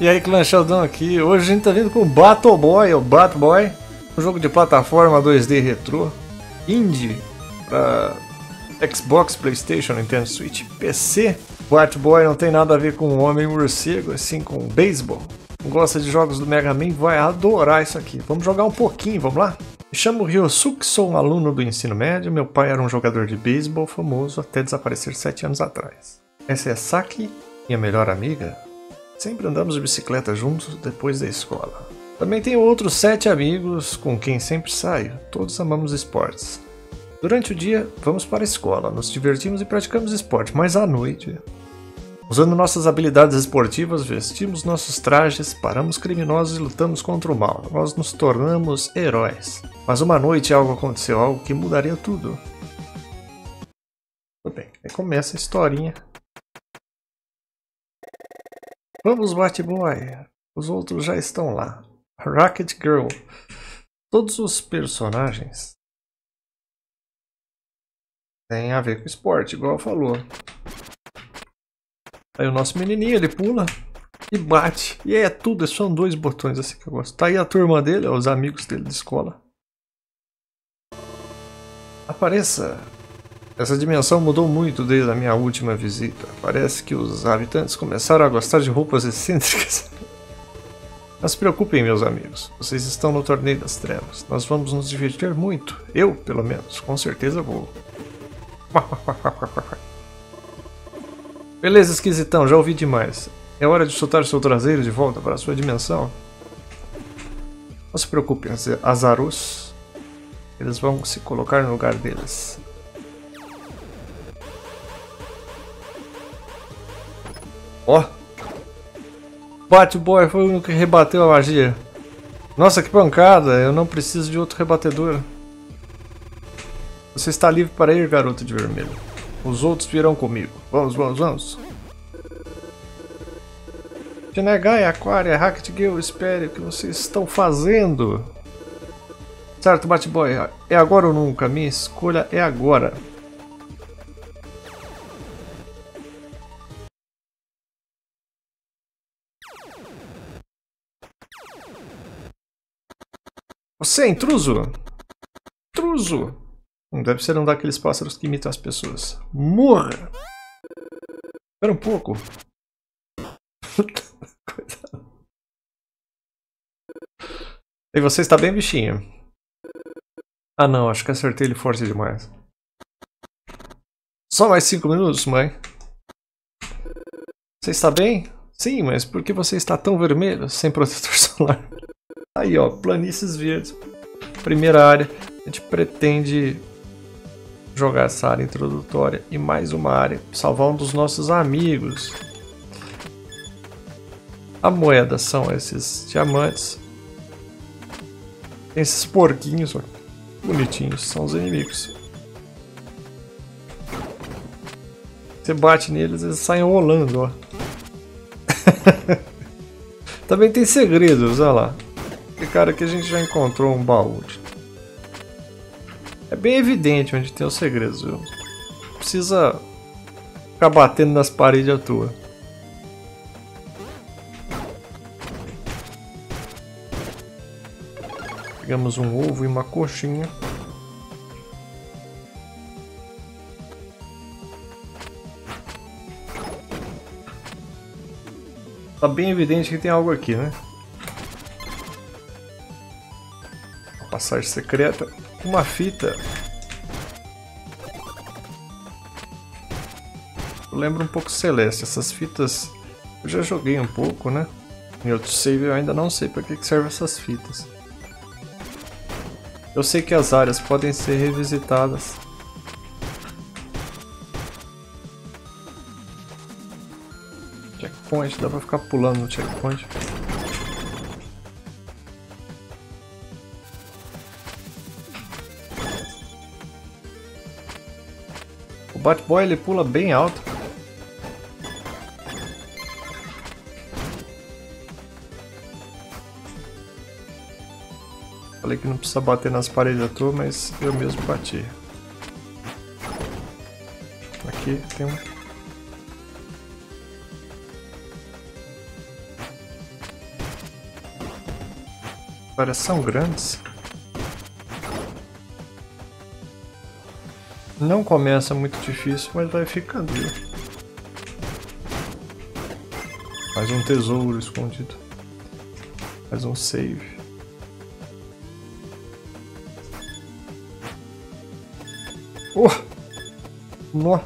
E aí, Clã Sheldon aqui. Hoje a gente tá vindo com o Bat Boy, o Bat Boy, um jogo de plataforma 2D retrô, indie, pra Xbox, Playstation, Nintendo Switch, PC. Bat Boy não tem nada a ver com homem morcego, assim com beisebol. Quem gosta de jogos do Mega Man vai adorar isso aqui. Vamos jogar um pouquinho, vamos lá? Me chamo Ryosuke, sou um aluno do ensino médio, meu pai era um jogador de beisebol famoso até desaparecer 7 anos atrás. Essa é a Saki, minha melhor amiga. Sempre andamos de bicicleta juntos depois da escola. Também tenho outros 7 amigos com quem sempre saio, todos amamos esportes. Durante o dia, vamos para a escola, nos divertimos e praticamos esporte, mas à noite, usando nossas habilidades esportivas, vestimos nossos trajes, paramos criminosos e lutamos contra o mal. Nós nos tornamos heróis. Mas uma noite algo aconteceu, algo que mudaria tudo. Tudo bem, aí começa a historinha. Vamos, Bat Boy! Os outros já estão lá. Rocket Girl. Todos os personagens têm a ver com esporte, igual falou. Aí o nosso menininho, ele pula e bate. E é tudo, são 2 botões, assim que eu gosto. Tá aí a turma dele, os amigos dele de escola. Apareça! Essa dimensão mudou muito desde a minha última visita. Parece que os habitantes começaram a gostar de roupas excêntricas. Não se preocupem, meus amigos. Vocês estão no torneio das trevas. Nós vamos nos divertir muito. Eu, pelo menos, com certeza vou. Beleza, esquisitão. Já ouvi demais. É hora de soltar seu traseiro de volta para a sua dimensão. Não se preocupem, Azarus. Eles vão se colocar no lugar deles. Ó, Bat Boy foi o único que rebateu a magia. Nossa, que pancada, eu não preciso de outro rebatedor. Você está livre para ir, garoto de vermelho. Os outros virão comigo. Vamos, vamos, vamos. Shinigami, Aquaria, Rocket Girl, espere, o que vocês estão fazendo? Certo, Bat Boy, é agora ou nunca? Minha escolha é agora. Você é intruso? Intruso! Deve ser um daqueles pássaros que imitam as pessoas. Morra! Espera um pouco. Coitado. E você está bem, bichinho? Ah não, acho que acertei ele forte demais. Só mais 5 minutos, mãe. Você está bem? Sim, mas por que você está tão vermelho sem protetor solar? Aí ó, planícies verdes, primeira área, a gente pretende jogar essa área introdutória e mais uma área, salvar um dos nossos amigos. A moeda são esses diamantes, tem esses porquinhos ó, bonitinhos, são os inimigos. Você bate neles, eles saem rolando ó. Também tem segredos, olha lá. Cara, que a gente já encontrou um baú. É bem evidente onde tem os segredos, viu? Não precisa ficar batendo nas paredes à toa. Pegamos um ovo e uma coxinha. Tá bem evidente que tem algo aqui, né? Passagem secreta, uma fita. Lembra um pouco Celeste, essas fitas eu já joguei um pouco, né? Em outro save eu ainda não sei para que servem essas fitas. Eu sei que as áreas podem ser revisitadas. Checkpoint, dá para ficar pulando no checkpoint. O Bat Boy ele pula bem alto. Falei que não precisa bater nas paredes à toa, mas eu mesmo bati. Aqui tem um. caras são grandes. Não começa muito difícil, mas vai ficando. Mais um tesouro escondido. Mais um save. Oh! Nó!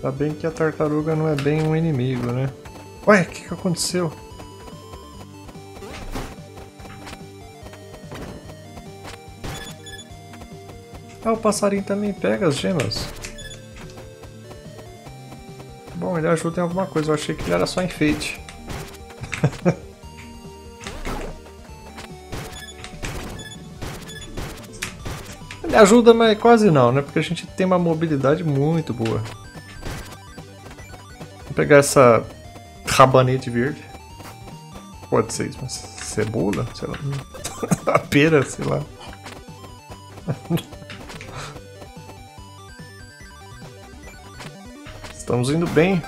Tá bem que a tartaruga não é bem um inimigo, né? Ué, o que que aconteceu? Ah, o passarinho também pega as gemas. Bom, ele ajuda em alguma coisa, eu achei que ele era só enfeite. Ele ajuda, mas quase não, né? Porque a gente tem uma mobilidade muito boa. Vou pegar essa rabanete verde. Pode ser isso, mas cebola? Sei lá. A pera, sei lá. Estamos indo bem.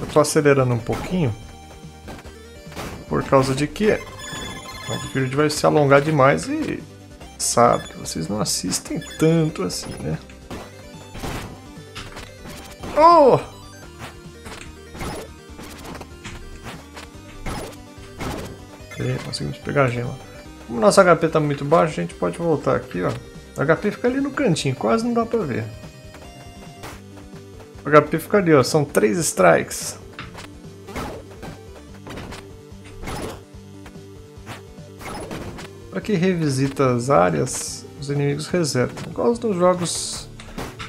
Eu estou acelerando um pouquinho por causa de que o vídeo vai se alongar demais e sabe que vocês não assistem tanto assim, né? Oh! Conseguimos pegar a gema. Como nosso HP está muito baixo, a gente pode voltar aqui, ó. O HP fica ali no cantinho, quase não dá pra ver. O HP fica ali, ó. São 3 strikes. Para quem revisita as áreas, os inimigos resetam. Igual os dos jogos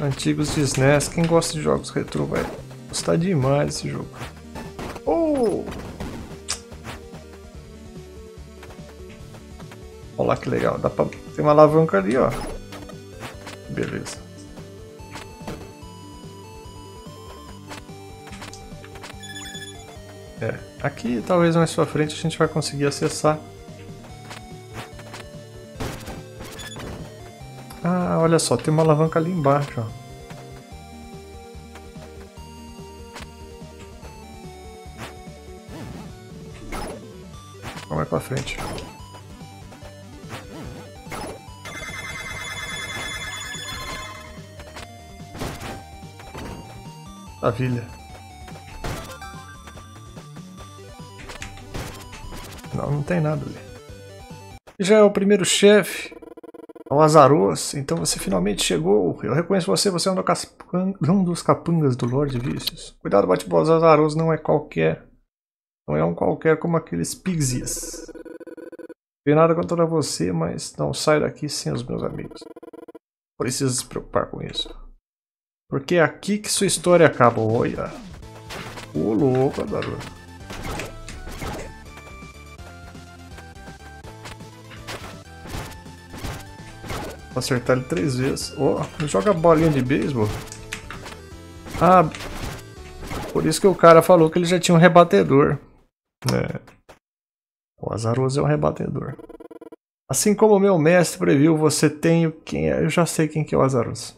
antigos de SNES. Quem gosta de jogos retrô vai gostar demais desse jogo. Oh! Olha lá que legal, dá pra... tem uma alavanca ali, ó. Beleza. É, aqui talvez mais pra frente a gente vai conseguir acessar. Ah, olha só, tem uma alavanca ali embaixo, ó. Vamos mais pra frente. Maravilha. Não, não tem nada ali. Já é o primeiro chefe, é o Azarus, então você finalmente chegou. Eu reconheço você, você é um dos capangas do Lord Vicious. Cuidado, Bat Boy, Azarus não é qualquer. Não é um qualquer como aqueles pixies. Não tenho nada contra você, mas não saio daqui sem os meus amigos. Precisa se preocupar com isso. Porque é aqui que sua história acaba, olha. Ô louco, Azarus. Vou acertar ele 3 vezes. Ó, oh, joga bolinha de beisebol. Ah, por isso que o cara falou que ele já tinha um rebatedor. É. O Azarus é um rebatedor. Assim como o meu mestre previu, você tem quem é. Eu já sei quem que é o Azarus.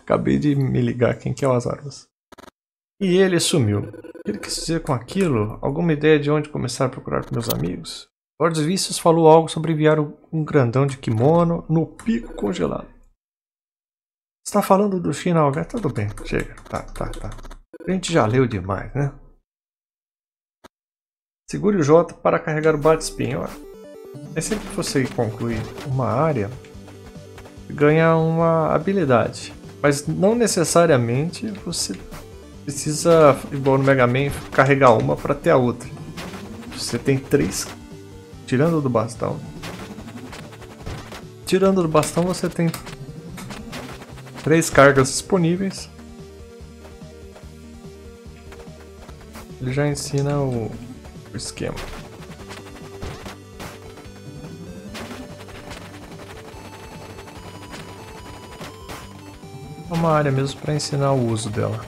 Acabei de me ligar quem que é o Azarus. E ele sumiu. O que ele quis dizer com aquilo? Alguma ideia de onde começar a procurar com meus amigos? Lord Vicious falou algo sobre enviar um grandão de kimono no pico congelado. Está falando do final, né? Tudo bem, chega. Tá. A gente já leu demais, né? Segure o J para carregar o Batspin. É sempre que você concluir uma área, ganha uma habilidade. Mas não necessariamente você precisa, igual no Mega Man, carregar uma para ter a outra. Você tem 3, tirando do bastão. Tirando do bastão você tem 3 cargas disponíveis. Ele já ensina o esquema. uma área mesmo para ensinar o uso dela.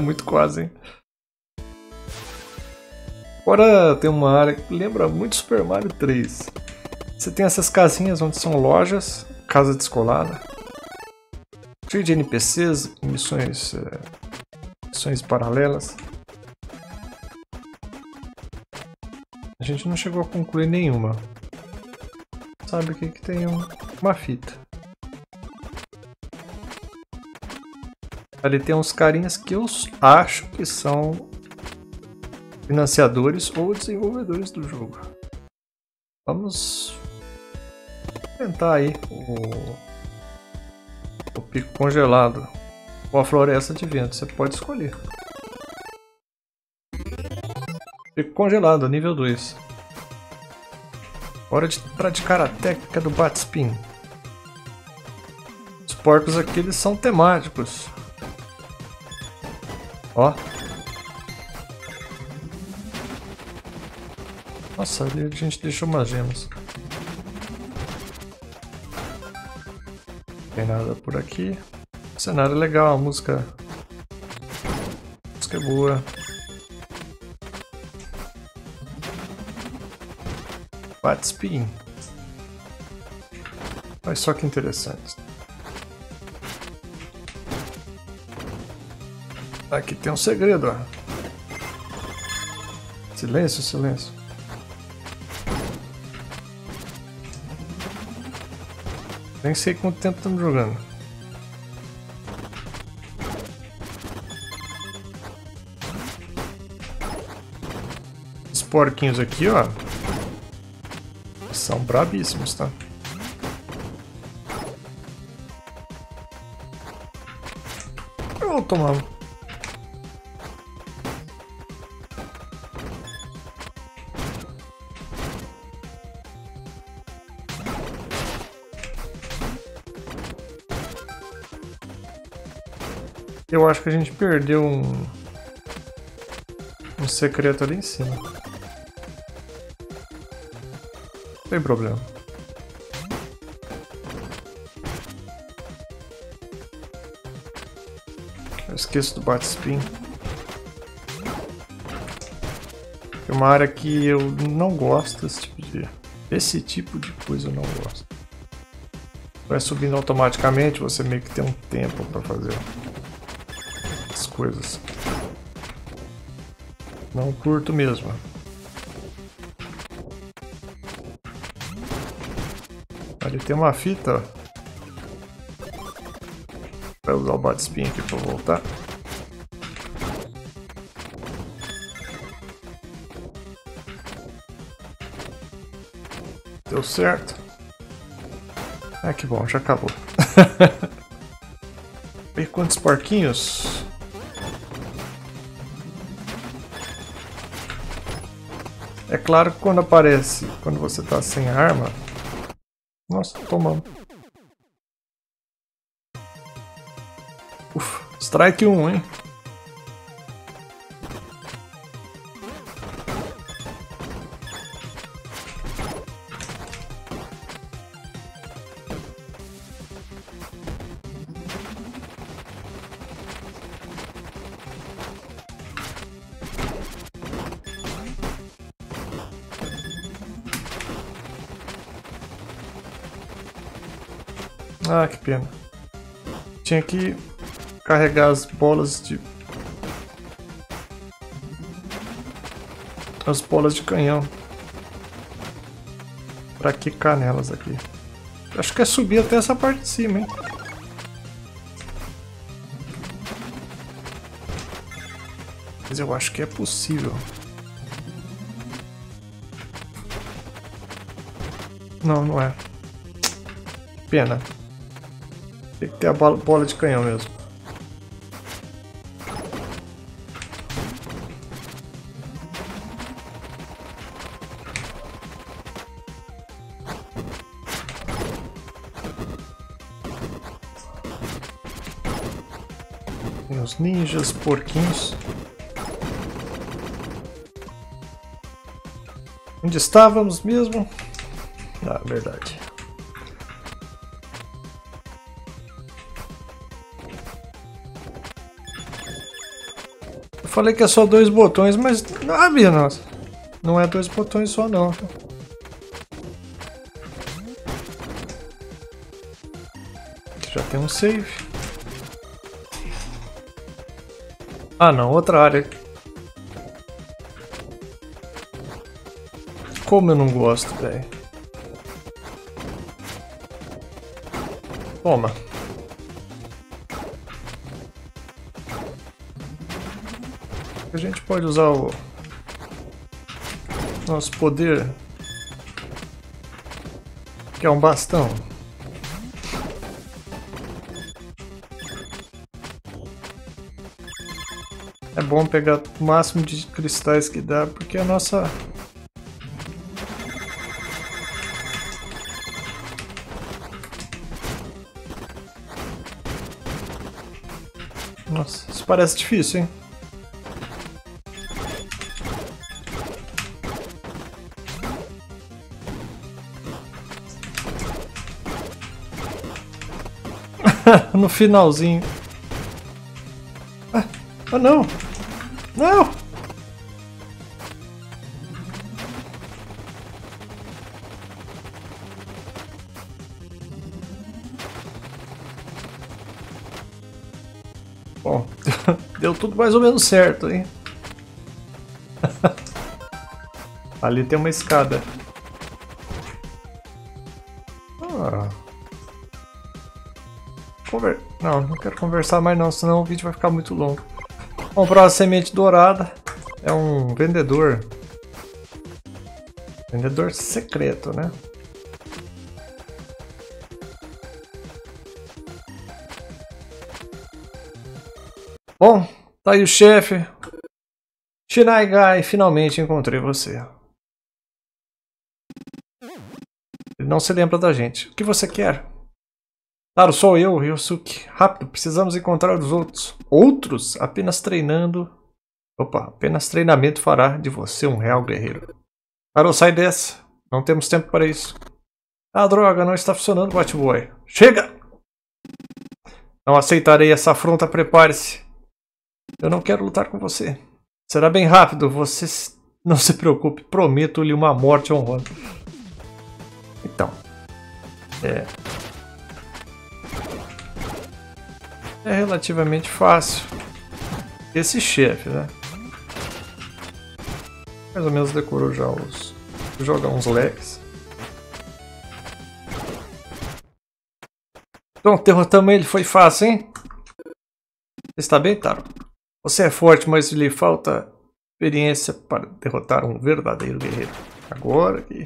Muito quase, hein? Agora tem uma área que lembra muito Super Mario 3. Você tem essas casinhas onde são lojas, casa descolada, cheio de NPCs, missões paralelas. A gente não chegou a concluir nenhuma. Sabe o que que tem? Uma fita. Ali tem uns carinhas que eu acho que são financiadores ou desenvolvedores do jogo. Vamos tentar aí o pico congelado ou a floresta de vento, você pode escolher. Pico congelado, nível 2. Hora de praticar a técnica do Batspin. Os porcos aqui eles são temáticos. Ó. Nossa, ali a gente deixou umas gemas. Não tem nada por aqui. O cenário é legal, a música. A música é boa. Batspin. Olha só que interessante. Aqui tem um segredo, ó. Silêncio, silêncio. Nem sei quanto tempo estamos jogando. Os porquinhos aqui, ó, são brabíssimos, tá? Eu vou tomar. Eu acho que a gente perdeu um secreto ali em cima. Não tem problema. Eu esqueço do Batspin. É uma área que eu não gosto desse tipo de coisa eu não gosto. Vai subindo automaticamente, você meio que tem um tempo para fazer coisas. Não curto mesmo. Ali tem uma fita. Vai usar o Batspin aqui para voltar. Deu certo. Ah, que bom, já acabou. E quantos porquinhos? É claro que quando aparece, quando você tá sem arma... Nossa, tomamos. Ufa, strike 1, hein? Ah, que pena. Tinha que carregar as bolas de... As bolas de canhão. Pra quicar nelas aqui. Acho que é subir até essa parte de cima, hein? Mas eu acho que é possível. Não, não é. Pena. Tem que ter a bola de canhão mesmo. Tem os ninjas, porquinhos. Onde estávamos mesmo? Ah, verdade. Eu falei que é só 2 botões, mas ah, minha nossa. Não é 2 botões só não. Já tem um save. Ah não, outra área. Como eu não gosto, velho. Toma. A gente pode usar o nosso poder, que é um bastão. É bom pegar o máximo de cristais que dá, porque a nossa... Nossa, isso parece difícil, hein? No finalzinho. Ah, oh não! Não! Bom, deu tudo mais ou menos certo, hein? Ali tem uma escada. Não, não quero conversar mais não, senão o vídeo vai ficar muito longo. Comprar a semente dourada. É um vendedor. Vendedor secreto, né? Bom, tá aí o chefe. Shinigami, finalmente encontrei você. Ele não se lembra da gente. O que você quer? Taro, sou eu, Ryosuke. Rápido, precisamos encontrar os outros. Outros? Apenas treinando... Opa, apenas treinamento fará de você um real guerreiro. Taro, sai dessa. Não temos tempo para isso. Ah, droga, não está funcionando, Bat Boy. Chega! Não aceitarei essa afronta, prepare-se. Eu não quero lutar com você. Será bem rápido, você não se preocupe. Prometo-lhe uma morte honrosa. Então... É relativamente fácil esse chefe, né? Mais ou menos decorou já os... Jogar uns legs. Então, derrotamos ele, foi fácil, hein? Está bem, Taro? Você é forte, mas lhe falta experiência para derrotar um verdadeiro guerreiro. Agora que...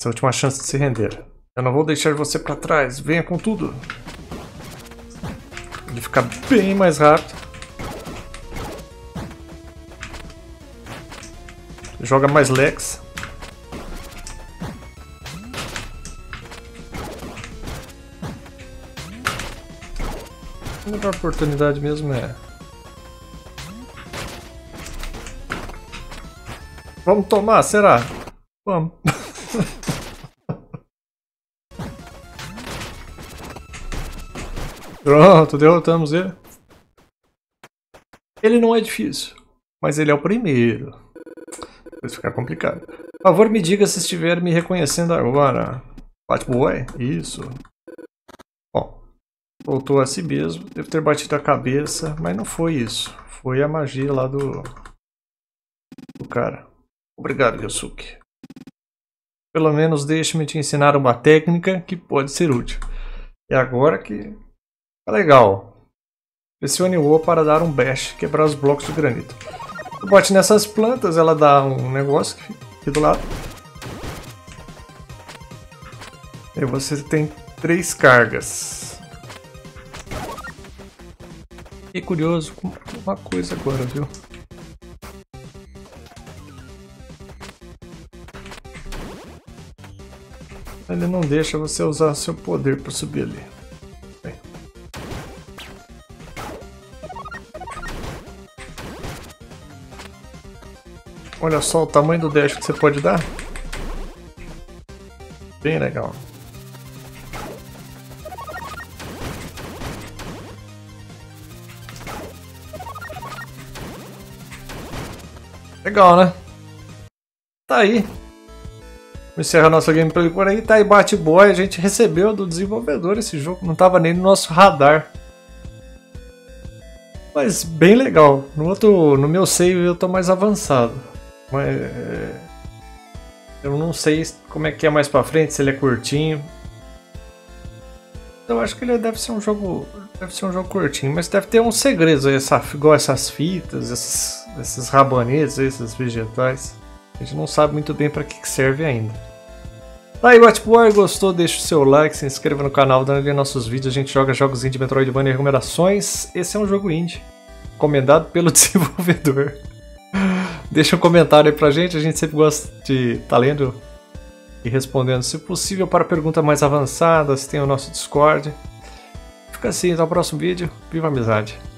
Essa é a última chance de se render. Eu não vou deixar você para trás, venha com tudo! Ele fica bem mais rápido. Joga mais legs. A melhor oportunidade mesmo é... Vamos tomar, será? Vamos. Pronto, derrotamos ele. Ele não é difícil, mas ele é o primeiro. Vai ficar complicado. Por favor, me diga se estiver me reconhecendo agora. Bat Boy? Isso. Bom, voltou a si mesmo. Deve ter batido a cabeça, mas não foi isso. Foi a magia lá do cara. Obrigado, Yasuke. Pelo menos deixe-me te ensinar uma técnica que pode ser útil. E agora que... Legal. Pressione o O para dar um bash, quebrar os blocos de granito. Eu bote nessas plantas, ela dá um negócio que fica aqui do lado. E você tem 3 cargas. Fiquei curioso com uma coisa agora, viu? Ele não deixa você usar seu poder para subir ali. Olha só o tamanho do dash que você pode dar. Bem legal. Legal, né? Tá aí. Encerra nossa gameplay por aí. Tá aí Bat Boy. A gente recebeu do desenvolvedor esse jogo. Não tava nem no nosso radar. Mas bem legal. No meu save eu tô mais avançado. Mas eu não sei como é que é mais pra frente, se ele é curtinho. Eu acho que ele deve ser um jogo. Deve ser um jogo curtinho, mas deve ter uns segredos aí, igual essas fitas, esses rabanetes, esses vegetais. A gente não sabe muito bem pra que serve ainda. Tá aí, Bat Boy, gostou? Deixa o seu like, se inscreva no canal, dá uma olhada em nossos vídeos, a gente joga jogos indie, Metroidvania e recomendações. Esse é um jogo indie, recomendado pelo desenvolvedor. Deixa um comentário aí pra gente, a gente sempre gosta de estar lendo e respondendo, se possível, para perguntas mais avançadas, tem o nosso Discord. Fica assim, até o próximo vídeo, viva a amizade!